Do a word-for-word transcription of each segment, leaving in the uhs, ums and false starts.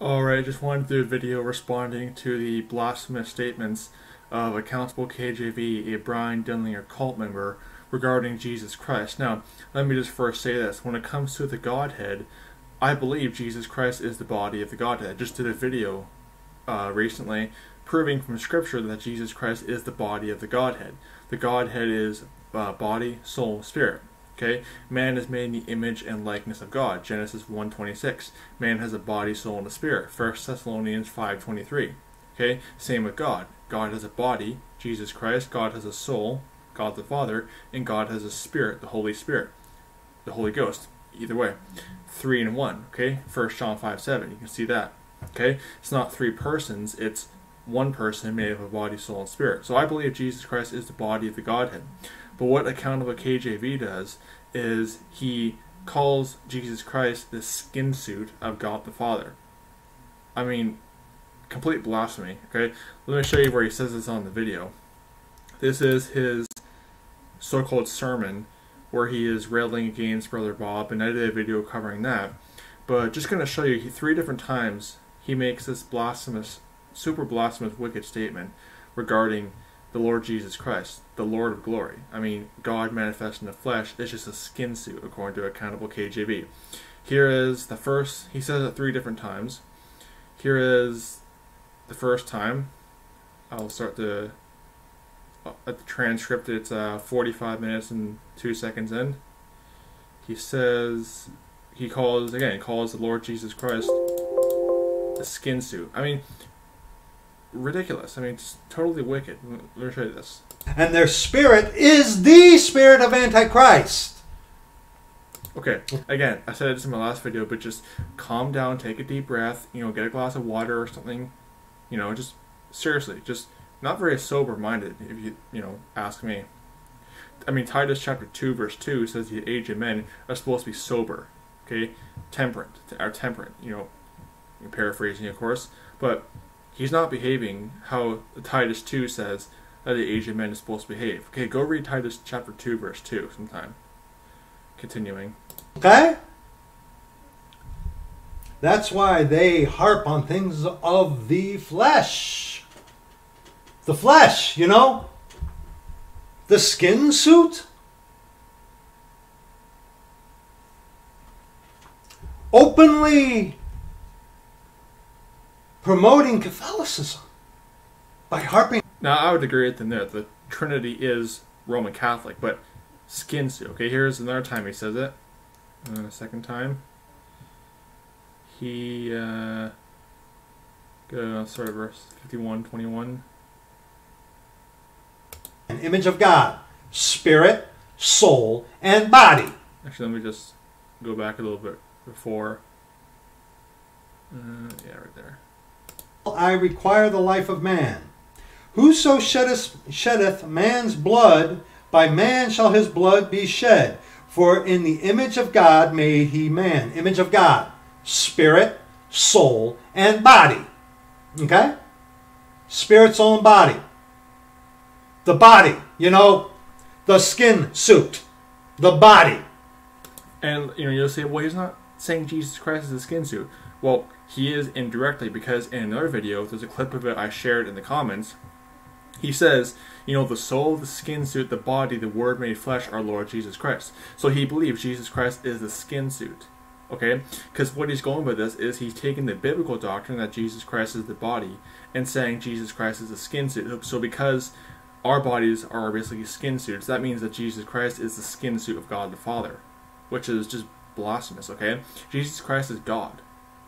Alright, just wanted to do a video responding to the blasphemous statements of Accountable K J V, a Brian Denlinger cult member, regarding Jesus Christ. Now, let me just first say this. When it comes to the Godhead, I believe Jesus Christ is the body of the Godhead. I just did a video uh, recently proving from Scripture that Jesus Christ is the body of the Godhead. The Godhead is uh, body, soul, spirit. Okay? Man is made in the image and likeness of God. Genesis one twenty-six. Man has a body, soul, and a spirit. First Thessalonians five twenty-three. Okay? Same with God. God has a body, Jesus Christ. God has a soul, God the Father. And God has a spirit, the Holy Spirit, the Holy Ghost. Either way. Three in one. Okay? First John five seven. You can see that. Okay? It's not three persons. It's one person made of a body, soul, and spirit. So I believe Jesus Christ is the body of the Godhead. But what Accountable K J V does is he calls Jesus Christ the skin suit of God the Father. I mean, complete blasphemy, okay? Let me show you where he says this on the video. This is his so-called sermon where he is railing against Brother Bob, and I did a video covering that. But just going to show you three different times he makes this blasphemous, super blasphemous, wicked statement regarding the Lord Jesus Christ, the Lord of glory. I mean, God manifest in the flesh is just a skin suit, according to Accountable K J V. Here is the first, he says it three different times. Here is the first time. I'll start the, at the transcript, it's uh, forty-five minutes and two seconds in. He says, he calls, again, calls the Lord Jesus Christ the skin suit. I mean, ridiculous. I mean, it's totally wicked. Let me show you this. And their spirit is the spirit of Antichrist. Okay, again, I said this in my last video, but just calm down, take a deep breath, you know, get a glass of water or something. You know, just seriously, just not very sober-minded, if you, you know, ask me. I mean, Titus chapter two, verse two says the aged men are supposed to be sober, okay? Temperate, or temperate, you know, paraphrasing, of course, but he's not behaving how Titus two says that the aged men is supposed to behave. Okay, go read Titus chapter two, verse two sometime. Continuing. Okay? That's why they harp on things of the flesh. The flesh, you know? The skin suit? Openly promoting Catholicism by harping. Now, I would agree with them there. The Trinity is Roman Catholic, but skin suit. Okay, here's another time he says it. Uh, second time. He, uh, go, sorry, verse fifty-one, twenty-one. An image of God, spirit, soul, and body. Actually, let me just go back a little bit before. Uh, yeah, right there. I require the life of man. Whoso sheddeth, sheddeth man's blood, by man shall his blood be shed. For in the image of God made he man. Image of God, spirit, soul, and body. Okay? Spirit, soul, and body. The body, you know, the skin suit. The body. And, you know, you'll say, well, he's not saying Jesus Christ is a skin suit. Well, he is indirectly, because in another video, there's a clip of it I shared in the comments. He says, you know, the soul, the skin suit, the body, the word made flesh, our Lord Jesus Christ. So he believes Jesus Christ is the skin suit. Okay? Because what he's going by this is he's taking the biblical doctrine that Jesus Christ is the body and saying Jesus Christ is the skin suit. So because our bodies are basically skin suits, that means that Jesus Christ is the skin suit of God the Father, which is just blasphemous. Okay? Jesus Christ is God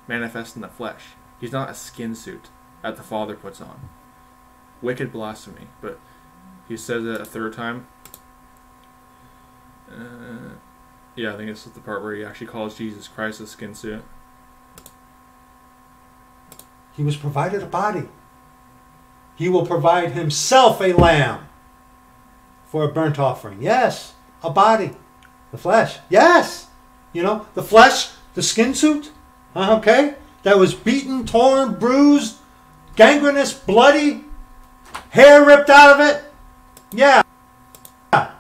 manifest in the flesh. He's not a skin suit that the Father puts on. Wicked blasphemy. But he says it a third time. Uh, yeah, I think this is the part where he actually calls Jesus Christ a skin suit. He was provided a body. He will provide himself a lamb for a burnt offering. Yes, a body. The flesh. Yes! You know, the flesh, the skin suit. Uh, okay? That was beaten, torn, bruised, gangrenous, bloody, hair ripped out of it. Yeah. yeah.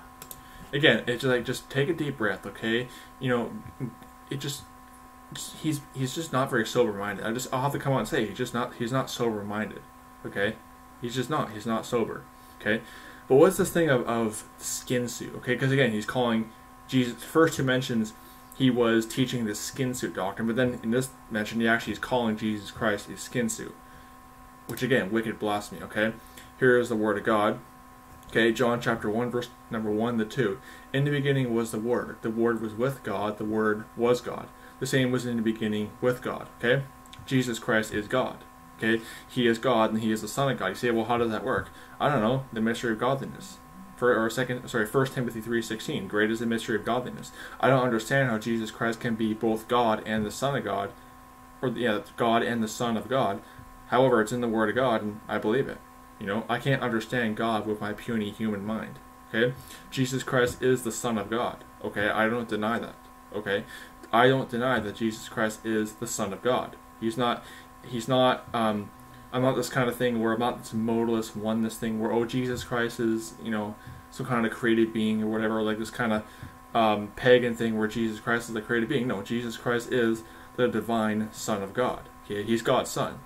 Again, it's like, just take a deep breath, okay? You know, it just, he's he's just not very sober-minded. I just I'll have to come out and say he's just not he's not sober-minded. Okay, he's just not he's not sober. Okay, but what's this thing of of skin suit? Okay, because again he's calling Jesus. First two mentions he was teaching this skin suit doctrine, but then in this mention he actually is calling Jesus Christ a skin suit, which again wicked blasphemy. Okay, here is the word of God. Okay, John chapter one, verse number one to two. In the beginning was the Word. The Word was with God. The Word was God. The same was in the beginning with God. Okay, Jesus Christ is God. Okay, He is God and He is the Son of God. You say, well, how does that work? I don't know. The mystery of godliness. For or second, sorry, First Timothy three sixteen. Great is the mystery of godliness. I don't understand how Jesus Christ can be both God and the Son of God, or yeah, God and the Son of God. However, it's in the Word of God, and I believe it. You know, I can't understand God with my puny human mind. Okay, Jesus Christ is the Son of God. Okay, I don't deny that. Okay, I don't deny that Jesus Christ is the Son of God. He's not. He's not. Um, I'm not this kind of thing where I'm not this modalist oneness thing where oh Jesus Christ is you know some kind of created being or whatever, like this kind of um, pagan thing where Jesus Christ is the created being. No, Jesus Christ is the divine Son of God. Okay, he's God's Son.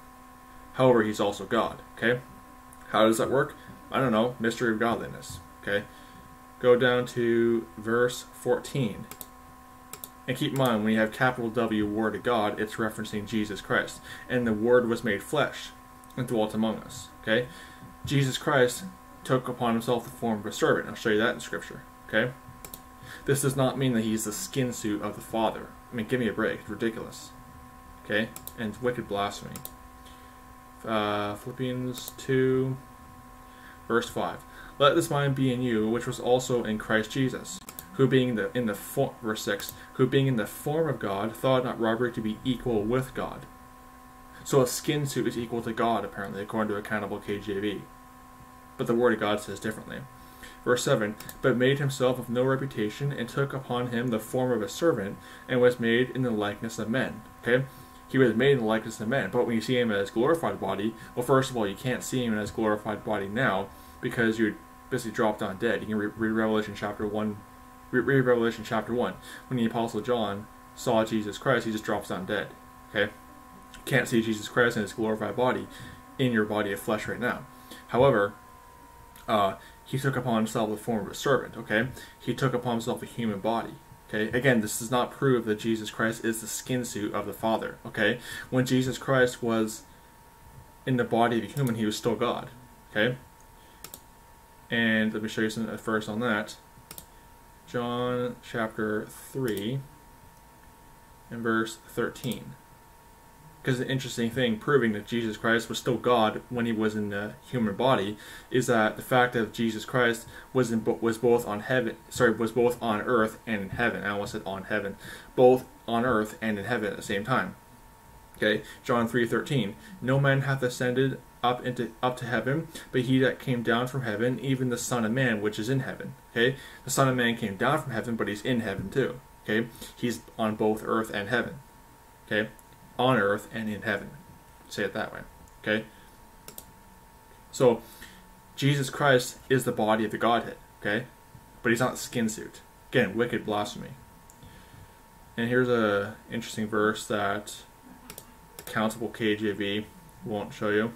However, he's also God. Okay. How does that work? I don't know. Mystery of godliness. Okay. Go down to verse fourteen. And keep in mind, when you have capital W, Word of God, it's referencing Jesus Christ. And the Word was made flesh and dwelt among us. Okay. Jesus Christ took upon himself the form of a servant. I'll show you that in Scripture. Okay. This does not mean that he's the skin suit of the Father. I mean, give me a break. It's ridiculous. Okay. And it's wicked blasphemy. Uh, Philippians two, verse five. Let this mind be in you, which was also in Christ Jesus, who being the in the form, verse six, who being in the form of God, thought not robbery to be equal with God. So a skin suit is equal to God, apparently, according to Accountable K J V. But the Word of God says differently. Verse seven. But made himself of no reputation, and took upon him the form of a servant, and was made in the likeness of men. Okay. He was made in the likeness of men, but when you see him in his glorified body, well, first of all, you can't see him in his glorified body now because you're basically dropped on dead. You can read Revelation chapter one. Read Revelation chapter one. When the Apostle John saw Jesus Christ, he just drops down dead. Okay, you can't see Jesus Christ in his glorified body in your body of flesh right now. However, uh, he took upon himself the form of a servant. Okay, he took upon himself a human body. Okay. Again, this does not prove that Jesus Christ is the skin suit of the Father. Okay, when Jesus Christ was in the body of a human, he was still God. Okay, and let me show you some a verse on that. John chapter three and verse thirteen, because the interesting thing proving that Jesus Christ was still God when he was in the human body is that the fact that Jesus Christ was in was both on heaven, sorry, was both on earth and in heaven. I almost said on heaven, both on earth and in heaven at the same time. Okay, John three thirteen. No man hath ascended up into up to heaven, but he that came down from heaven, even the Son of Man which is in heaven. Okay, the Son of Man came down from heaven, but he's in heaven too. Okay, he's on both earth and heaven. Okay. On earth and in heaven. Say it that way. Okay? So, Jesus Christ is the body of the Godhead. Okay? But he's not the skin suit. Again, wicked blasphemy. And here's a interesting verse that Accountable K J V won't show you.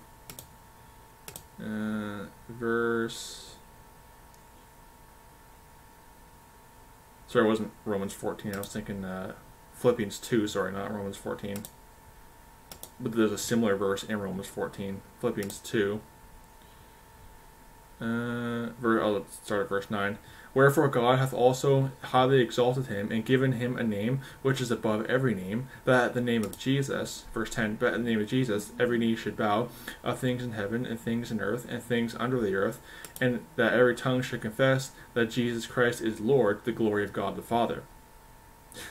Uh, verse... Sorry, it wasn't Romans fourteen. I was thinking uh, Philippians two. Sorry, not Romans fourteen. But there's a similar verse in Romans fourteen. Philippians two. Uh, verse, I'll start at verse nine. Wherefore God hath also highly exalted him, and given him a name which is above every name, that at the name of Jesus, verse ten, but at the name of Jesus, every knee should bow, of things in heaven, and things in earth, and things under the earth, and that every tongue should confess that Jesus Christ is Lord, the glory of God the Father.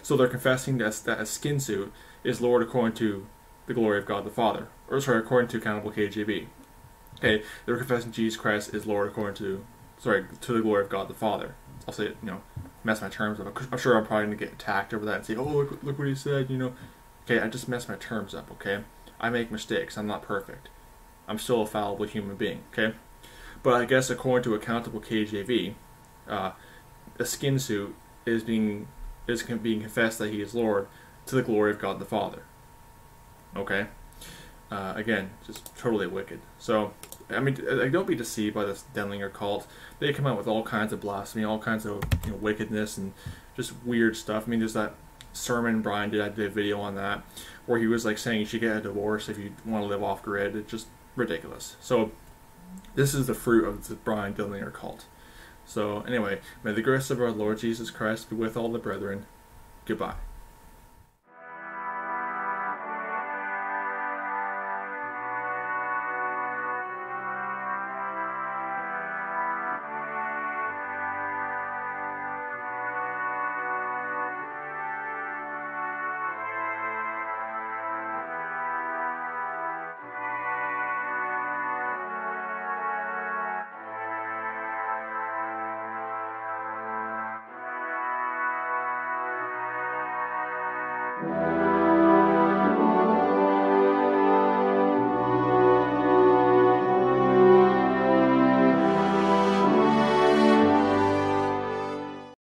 So they're confessing that a skin suit is Lord according to the glory of God the Father, or sorry, according to Accountable K J V. Okay, they're confessing Jesus Christ is Lord according to, sorry, to the glory of God the Father. I'll say, you know, mess my terms up. I'm sure I'm probably gonna get attacked over that and say, oh, look, look what he said, you know. Okay, I just mess my terms up. Okay, I make mistakes. I'm not perfect. I'm still a fallible human being. Okay, but I guess according to Accountable K J V, uh, a skin suit is being is being confessed that he is Lord to the glory of God the Father. Okay? Uh, again, just totally wicked. So, I mean, don't be deceived by this Denlinger cult. They come out with all kinds of blasphemy, all kinds of you know, wickedness and just weird stuff. I mean, there's that sermon Brian did. I did a video on that where he was like saying you should get a divorce if you want to live off grid. It's just ridiculous. So this is the fruit of the Brian Denlinger cult. So anyway, may the grace of our Lord Jesus Christ be with all the brethren. Goodbye. Wow.